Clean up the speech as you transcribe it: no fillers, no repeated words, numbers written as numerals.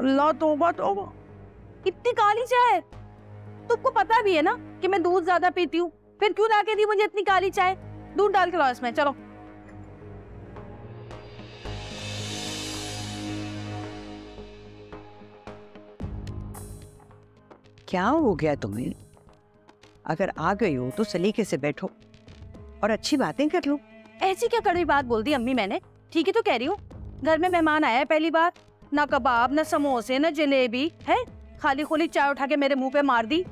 अल्लाह तौबा तौबा। इतनी काली चाय, तुमको पता भी है ना कि मैं दूध ज्यादा पीती हूँ, फिर क्यों ला के दी मुझे इतनी काली चाय? दूध डाल के लाओ इसमें, चलो। क्या हो गया तुम्हें? अगर आ गई हो तो सलीके से बैठो और अच्छी बातें कर लो। ऐसी क्या कड़वी बात बोल दी अम्मी मैंने? ठीक है तो कह रही हूँ, घर में मेहमान आया है पहली बार, ना कबाब ना समोसे ना जलेबी है, खाली खोली चाय उठा के मेरे मुंह पे मार दी।